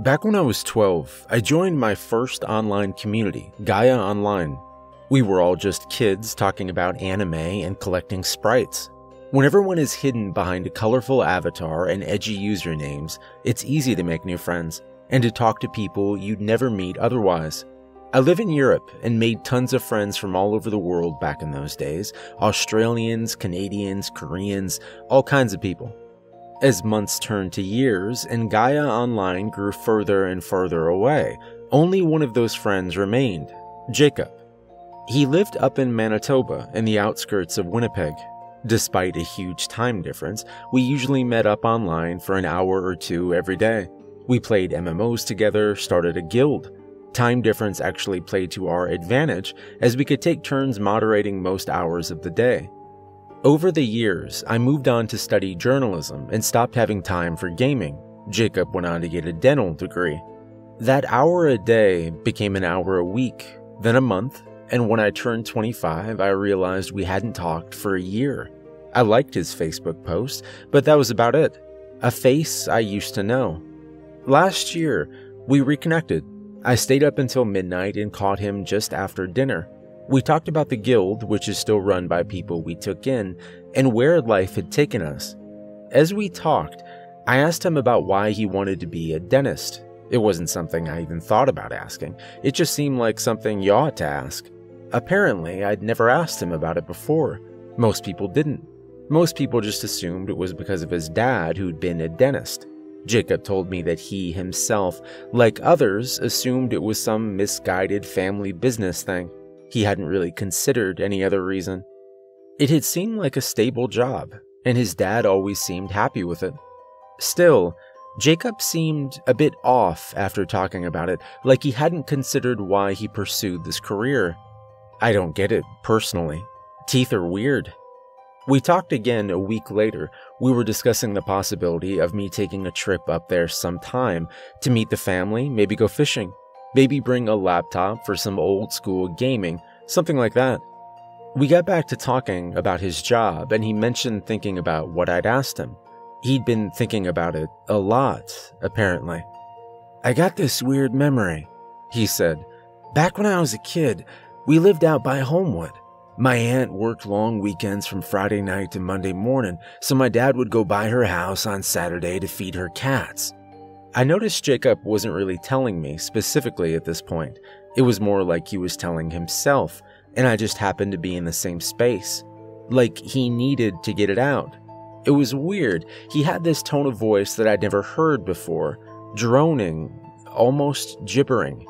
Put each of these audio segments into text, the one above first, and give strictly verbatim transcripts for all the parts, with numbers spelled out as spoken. Back when I was twelve, I joined my first online community, Gaia Online. We were all just kids talking about anime and collecting sprites. When everyone is hidden behind a colorful avatar and edgy usernames, it's easy to make new friends, and to talk to people you'd never meet otherwise. I live in Europe and made tons of friends from all over the world back in those days, Australians, Canadians, Koreans, all kinds of people. As months turned to years, and Gaia Online grew further and further away, only one of those friends remained, Jacob. He lived up in Manitoba, in the outskirts of Winnipeg. Despite a huge time difference, we usually met up online for an hour or two every day. We played M M Os together, started a guild. Time difference actually played to our advantage, as we could take turns moderating most hours of the day. Over the years, I moved on to study journalism and stopped having time for gaming. Jacob went on to get a dental degree. That hour a day became an hour a week, then a month, and when I turned twenty-five, I realized we hadn't talked for a year. I liked his Facebook post, but that was about it. A face I used to know. Last year, we reconnected. I stayed up until midnight and caught him just after dinner. We talked about the guild, which is still run by people we took in, and where life had taken us. As we talked, I asked him about why he wanted to be a dentist. It wasn't something I even thought about asking. It just seemed like something you ought to ask. Apparently, I'd never asked him about it before. Most people didn't. Most people just assumed it was because of his dad who'd been a dentist. Jacob told me that he himself, like others, assumed it was some misguided family business thing. He hadn't really considered any other reason. It had seemed like a stable job, and his dad always seemed happy with it. Still, Jacob seemed a bit off after talking about it, like he hadn't considered why he pursued this career. I don't get it, personally. Teeth are weird. We talked again a week later. We were discussing the possibility of me taking a trip up there sometime to meet the family, maybe go fishing. Maybe bring a laptop for some old-school gaming, something like that. We got back to talking about his job, and he mentioned thinking about what I'd asked him. He'd been thinking about it a lot, apparently. "I got this weird memory," he said. "Back when I was a kid, we lived out by Homewood. My aunt worked long weekends from Friday night to Monday morning, so my dad would go by her house on Saturday to feed her cats." I noticed Jacob wasn't really telling me specifically at this point. It was more like he was telling himself, and I just happened to be in the same space. Like he needed to get it out. It was weird. He had this tone of voice that I'd never heard before, droning, almost gibbering.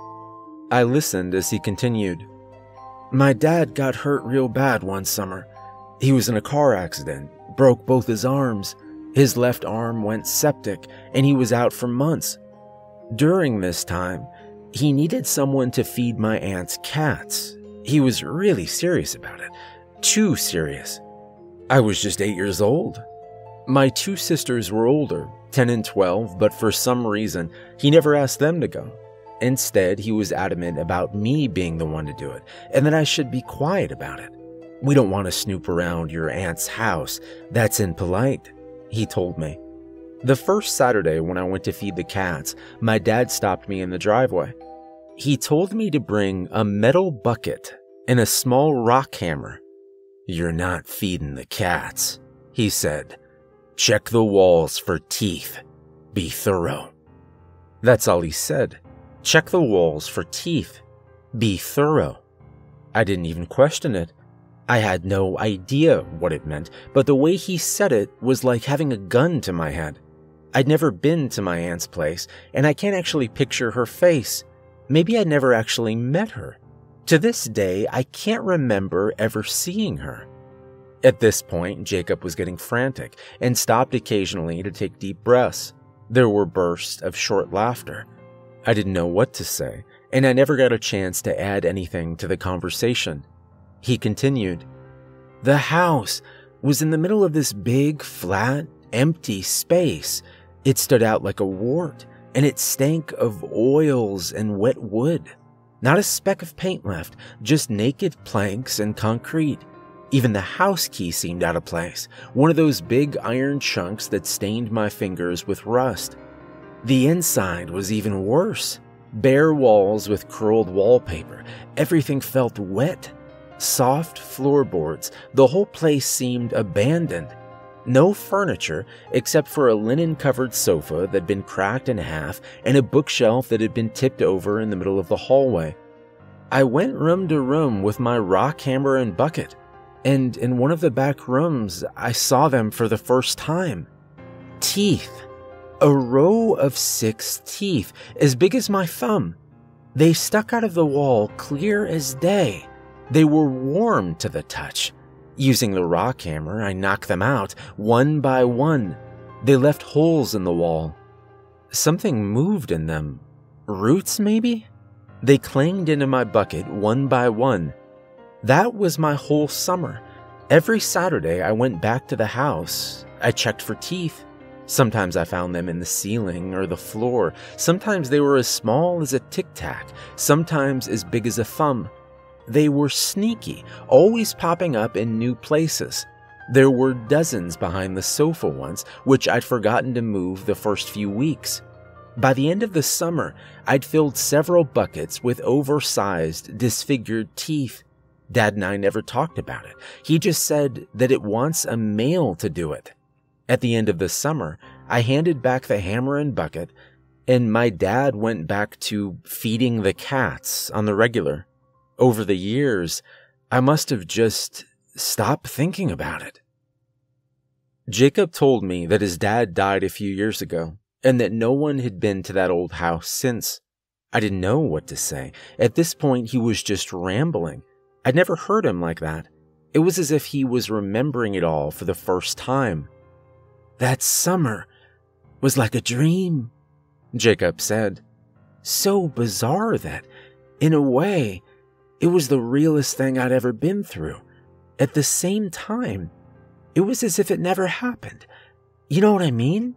I listened as he continued. "My dad got hurt real bad one summer. He was in a car accident, broke both his arms. His left arm went septic, and he was out for months. During this time, he needed someone to feed my aunt's cats. He was really serious about it. Too serious. I was just eight years old. My two sisters were older, ten and twelve, but for some reason, he never asked them to go. Instead, he was adamant about me being the one to do it, and that I should be quiet about it. 'We don't want to snoop around your aunt's house. That's impolite,' he told me. The first Saturday when I went to feed the cats, my dad stopped me in the driveway. He told me to bring a metal bucket and a small rock hammer. 'You're not feeding the cats,' he said. 'Check the walls for teeth. Be thorough.' That's all he said. Check the walls for teeth. Be thorough. I didn't even question it. I had no idea what it meant, but the way he said it was like having a gun to my head. I'd never been to my aunt's place, and I can't actually picture her face. Maybe I'd never actually met her. To this day, I can't remember ever seeing her." At this point, Jacob was getting frantic and stopped occasionally to take deep breaths. There were bursts of short laughter. I didn't know what to say, and I never got a chance to add anything to the conversation. He continued, "The house was in the middle of this big, flat, empty space. It stood out like a wart, and it stank of oils and wet wood. Not a speck of paint left, just naked planks and concrete. Even the house key seemed out of place, one of those big iron chunks that stained my fingers with rust. The inside was even worse. Bare walls with curled wallpaper. Everything felt wet. Soft floorboards. The whole place seemed abandoned. No furniture except for a linen-covered sofa that had been cracked in half and a bookshelf that had been tipped over in the middle of the hallway. I went room to room with my rock hammer and bucket, and in one of the back rooms I saw them for the first time. Teeth. A row of six teeth, as big as my thumb. They stuck out of the wall clear as day. They were warm to the touch. Using the rock hammer, I knocked them out, one by one. They left holes in the wall. Something moved in them. Roots, maybe? They clanged into my bucket, one by one. That was my whole summer. Every Saturday, I went back to the house. I checked for teeth. Sometimes I found them in the ceiling or the floor. Sometimes they were as small as a tic-tac, sometimes as big as a thumb. They were sneaky, always popping up in new places. There were dozens behind the sofa once, which I'd forgotten to move the first few weeks. By the end of the summer, I'd filled several buckets with oversized, disfigured teeth. Dad and I never talked about it. He just said that it wants a male to do it. At the end of the summer, I handed back the hammer and bucket, and my dad went back to feeding the cats on the regular. Over the years, I must have just stopped thinking about it. Jacob told me that his dad died a few years ago and that no one had been to that old house since. I didn't know what to say. At this point, he was just rambling. I'd never heard him like that. It was as if he was remembering it all for the first time. "That summer was like a dream," Jacob said. "So bizarre that, in a way, it was the realest thing I'd ever been through. At the same time, it was as if it never happened. You know what I mean?"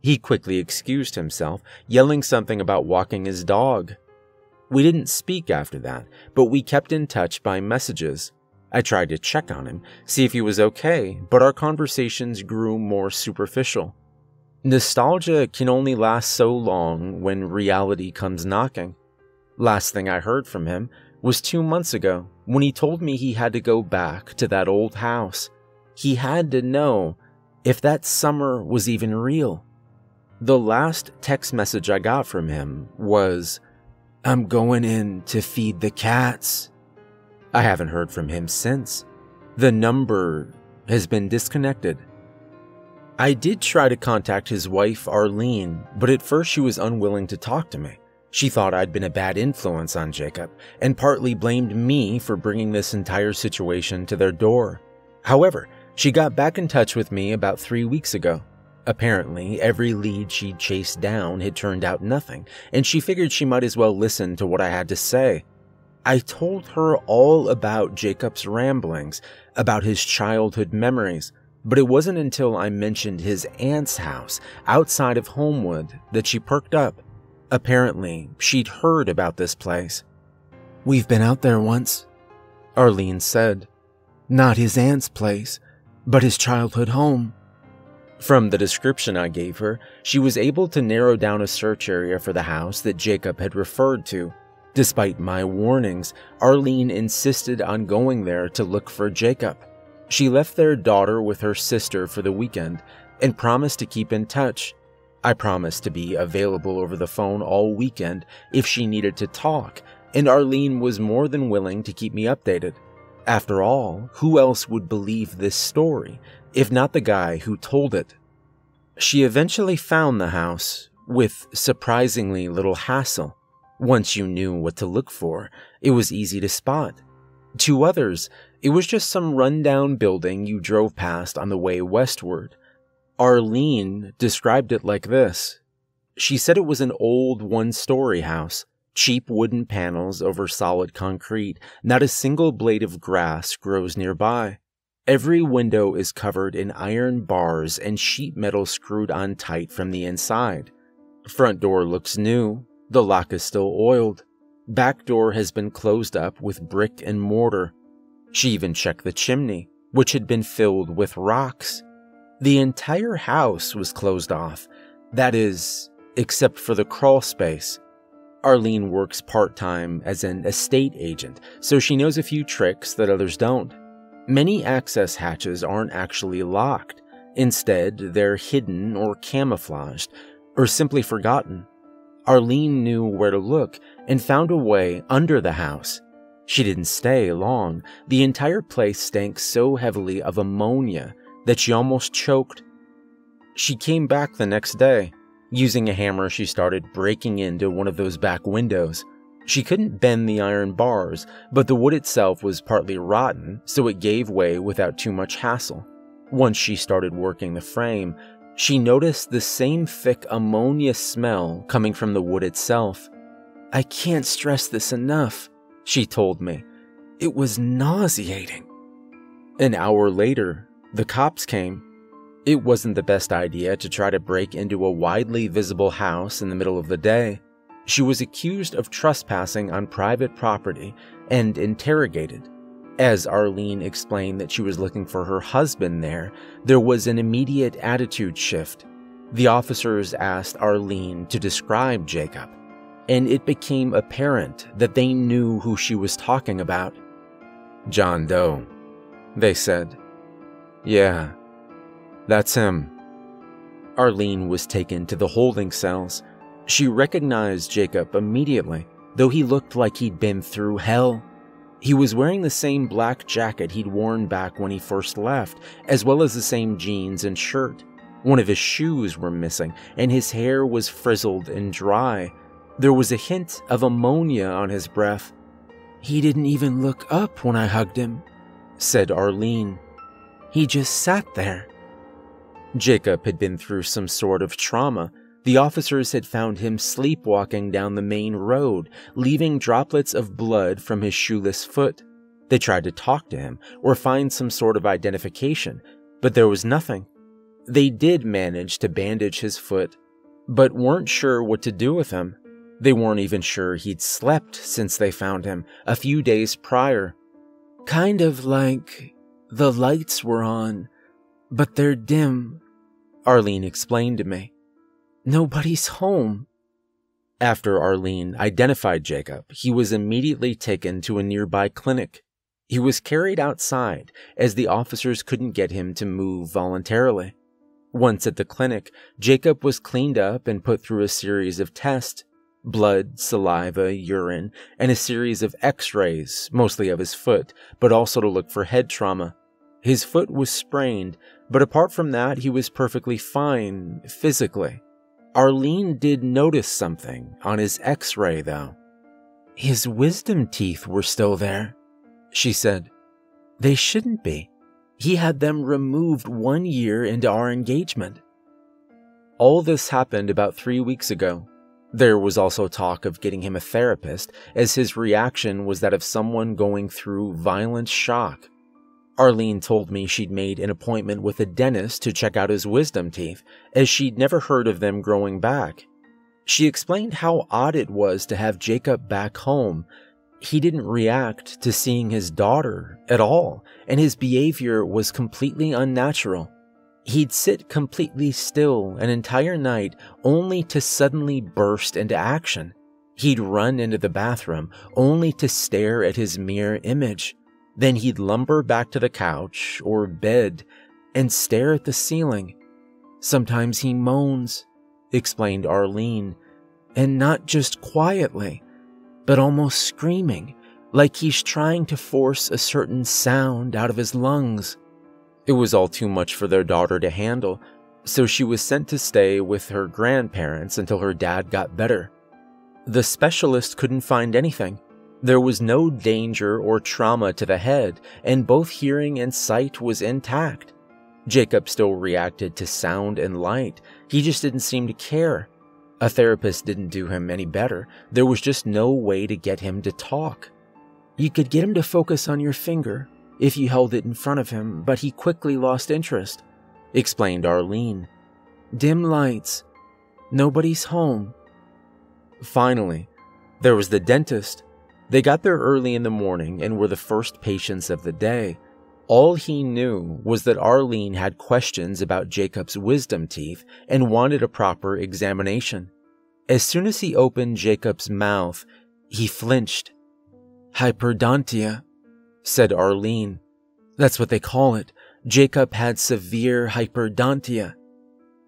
He quickly excused himself, yelling something about walking his dog. We didn't speak after that, but we kept in touch by messages. I tried to check on him, see if he was okay, but our conversations grew more superficial. Nostalgia can only last so long when reality comes knocking. Last thing I heard from him was two months ago when he told me he had to go back to that old house. He had to know if that summer was even real. The last text message I got from him was, "I'm going in to feed the cats." I haven't heard from him since. The number has been disconnected. I did try to contact his wife, Arlene, but at first she was unwilling to talk to me. She thought I'd been a bad influence on Jacob and partly blamed me for bringing this entire situation to their door. However, she got back in touch with me about three weeks ago. Apparently, every lead she chased down had turned out nothing, and she figured she might as well listen to what I had to say. I told her all about Jacob's ramblings, about his childhood memories, but it wasn't until I mentioned his aunt's house outside of Homewood that she perked up. Apparently, she'd heard about this place. "We've been out there once," Arlene said. "Not his aunt's place, but his childhood home." From the description I gave her, she was able to narrow down a search area for the house that Jacob had referred to. Despite my warnings, Arlene insisted on going there to look for Jacob. She left their daughter with her sister for the weekend and promised to keep in touch. I promised to be available over the phone all weekend if she needed to talk, and Arlene was more than willing to keep me updated. After all, who else would believe this story, if not the guy who told it? She eventually found the house, with surprisingly little hassle. Once you knew what to look for, it was easy to spot. To others, it was just some run-down building you drove past on the way westward. Arlene described it like this. She said it was an old one-story house, cheap wooden panels over solid concrete, not a single blade of grass grows nearby. Every window is covered in iron bars and sheet metal screwed on tight from the inside. Front door looks new, the lock is still oiled. Back door has been closed up with brick and mortar. She even checked the chimney, which had been filled with rocks. The entire house was closed off. That is, Except for the crawl space, Arlene works part-time as an estate agent, so she knows a few tricks that others don't. Many access hatches aren't actually locked. Instead, they're hidden or camouflaged, or simply forgotten. Arlene knew where to look and found a way under the house. She didn't stay long. The entire place stank so heavily of ammonia that she almost choked. She came back the next day. Using a hammer, she started breaking into one of those back windows. She couldn't bend the iron bars, but the wood itself was partly rotten, so it gave way without too much hassle. Once she started working the frame, she noticed the same thick ammonia smell coming from the wood itself. "I can't stress this enough," she told me. "It was nauseating." An hour later, the cops came. It wasn't the best idea to try to break into a widely visible house in the middle of the day. She was accused of trespassing on private property and interrogated. As Arlene explained that she was looking for her husband there, there was an immediate attitude shift. The officers asked Arlene to describe Jacob, and it became apparent that they knew who she was talking about. "John Doe," they said. "Yeah. That's him." Arlene was taken to the holding cells. She recognized Jacob immediately, though he looked like he'd been through hell. He was wearing the same black jacket he'd worn back when he first left, as well as the same jeans and shirt. One of his shoes were missing, and his hair was frizzled and dry. There was a hint of ammonia on his breath. "He didn't even look up when I hugged him," said Arlene. "He just sat there." Jacob had been through some sort of trauma. The officers had found him sleepwalking down the main road, leaving droplets of blood from his shoeless foot. They tried to talk to him or find some sort of identification, but there was nothing. They did manage to bandage his foot, but weren't sure what to do with him. They weren't even sure he'd slept since they found him a few days prior. "Kind of like the lights were on, but they're dim," Arlene explained to me. "Nobody's home." After Arlene identified Jacob, he was immediately taken to a nearby clinic. He was carried outside as the officers couldn't get him to move voluntarily. Once at the clinic, Jacob was cleaned up and put through a series of tests: blood, saliva, urine, and a series of x-rays, mostly of his foot, but also to look for head trauma. His foot was sprained, but apart from that, he was perfectly fine physically. Arlene did notice something on his x-ray, though. "His wisdom teeth were still there," she said. "They shouldn't be. He had them removed one year into our engagement." All this happened about three weeks ago. There was also talk of getting him a therapist, as his reaction was that of someone going through violent shock. Arlene told me she'd made an appointment with a dentist to check out his wisdom teeth, as she'd never heard of them growing back. She explained how odd it was to have Jacob back home. He didn't react to seeing his daughter at all, and his behavior was completely unnatural. He'd sit completely still an entire night only to suddenly burst into action. He'd run into the bathroom only to stare at his mirror image. Then he'd lumber back to the couch or bed and stare at the ceiling. "Sometimes he moans," explained Arlene, "and not just quietly, but almost screaming, like he's trying to force a certain sound out of his lungs." It was all too much for their daughter to handle, so she was sent to stay with her grandparents until her dad got better. The specialist couldn't find anything. There was no danger or trauma to the head, and both hearing and sight was intact. Jacob still reacted to sound and light. He just didn't seem to care. A therapist didn't do him any better. There was just no way to get him to talk. "You could get him to focus on your finger if you held it in front of him, but he quickly lost interest," explained Arlene. "Dim lights. Nobody's home." Finally, there was the dentist. They got there early in the morning and were the first patients of the day. All he knew was that Arlene had questions about Jacob's wisdom teeth and wanted a proper examination. As soon as he opened Jacob's mouth, he flinched. Hyperdontia, said Arlene. That's what they call it. Jacob had severe hyperdontia.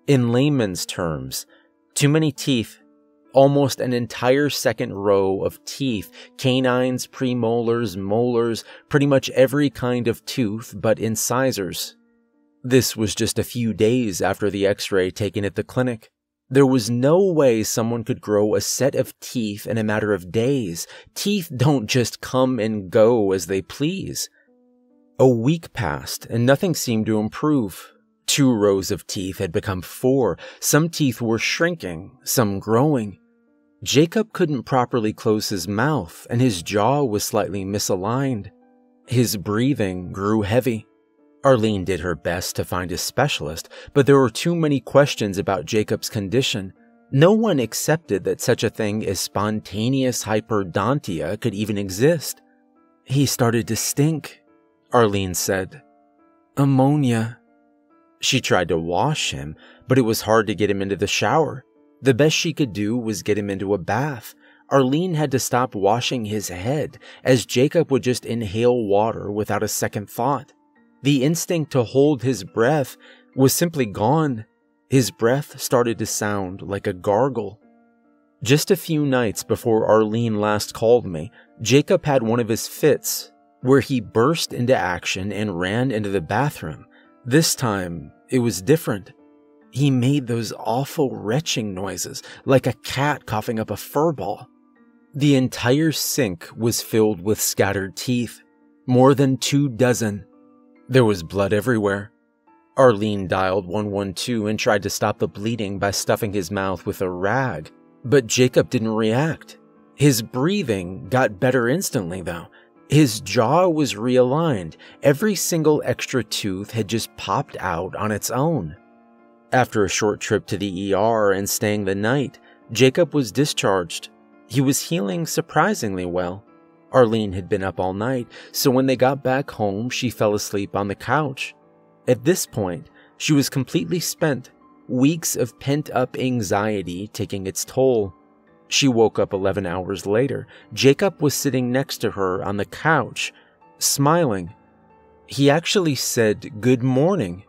In layman's terms, too many teeth, almost an entire second row of teeth, canines, premolars, molars, pretty much every kind of tooth but incisors. This was just a few days after the x-ray taken at the clinic. There was no way someone could grow a set of teeth in a matter of days. Teeth don't just come and go as they please. A week passed, and nothing seemed to improve. Two rows of teeth had become four. Some teeth were shrinking, some growing. Jacob couldn't properly close his mouth, and his jaw was slightly misaligned. His breathing grew heavy. Arlene did her best to find a specialist, but there were too many questions about Jacob's condition. No one accepted that such a thing as spontaneous hyperdontia could even exist. He started to stink, Arlene said. Ammonia. She tried to wash him, but it was hard to get him into the shower. The best she could do was get him into a bath. Arlene had to stop washing his head, as Jacob would just inhale water without a second thought. The instinct to hold his breath was simply gone. His breath started to sound like a gargle. Just a few nights before Arlene last called me, Jacob had one of his fits, where he burst into action and ran into the bathroom. This time, it was different. He made those awful retching noises, like a cat coughing up a furball. The entire sink was filled with scattered teeth, more than two dozen. There was blood everywhere. Arlene dialed one one two and tried to stop the bleeding by stuffing his mouth with a rag, but Jacob didn't react. His breathing got better instantly, though. His jaw was realigned. Every single extra tooth had just popped out on its own. After a short trip to the E R and staying the night, Jacob was discharged. He was healing surprisingly well. Arlene had been up all night, so when they got back home, she fell asleep on the couch. At this point, she was completely spent, weeks of pent-up anxiety taking its toll. She woke up eleven hours later. Jacob was sitting next to her on the couch, smiling. He actually said, "Good morning."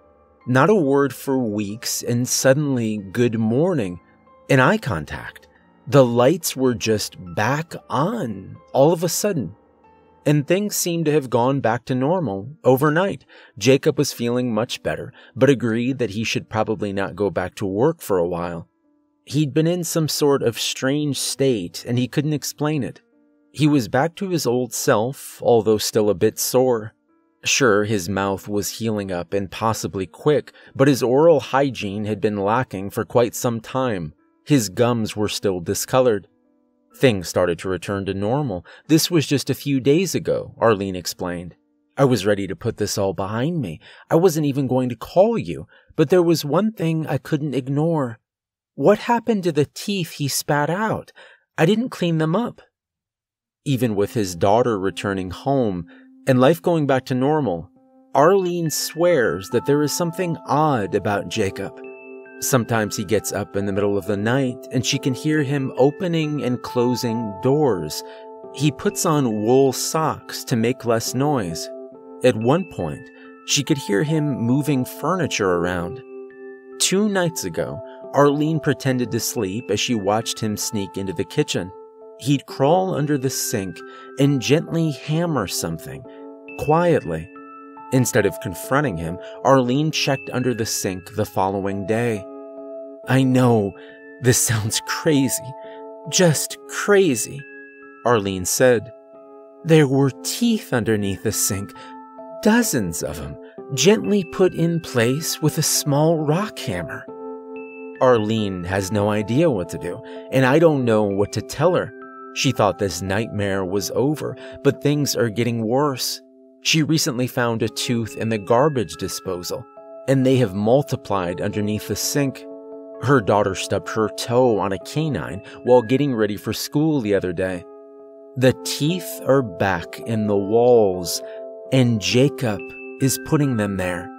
Not a word for weeks, and suddenly, "Good morning," an eye contact. The lights were just back on, all of a sudden. And things seemed to have gone back to normal overnight. Jacob was feeling much better, but agreed that he should probably not go back to work for a while. He'd been in some sort of strange state, and he couldn't explain it. He was back to his old self, although still a bit sore. Sure, his mouth was healing up and possibly quick, but his oral hygiene had been lacking for quite some time. His gums were still discolored. Things started to return to normal. This was just a few days ago, Arlene explained. I was ready to put this all behind me. I wasn't even going to call you, but there was one thing I couldn't ignore. What happened to the teeth he spat out? I didn't clean them up. Even with his daughter returning home and life going back to normal, Arlene swears that there is something odd about Jacob. Sometimes he gets up in the middle of the night, and she can hear him opening and closing doors. He puts on wool socks to make less noise. At one point, she could hear him moving furniture around. Two nights ago, Arlene pretended to sleep as she watched him sneak into the kitchen. He'd crawl under the sink and gently hammer something, quietly. Instead of confronting him, Arlene checked under the sink the following day. I know, this sounds crazy, just crazy, Arlene said. There were teeth underneath the sink, dozens of them, gently put in place with a small rock hammer. Arlene has no idea what to do, and I don't know what to tell her. She thought this nightmare was over, but things are getting worse. She recently found a tooth in the garbage disposal, and they have multiplied underneath the sink. Her daughter stubbed her toe on a canine while getting ready for school the other day. The teeth are back in the walls, and Jacob is putting them there.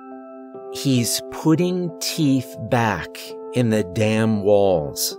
He's putting teeth back in the damn walls.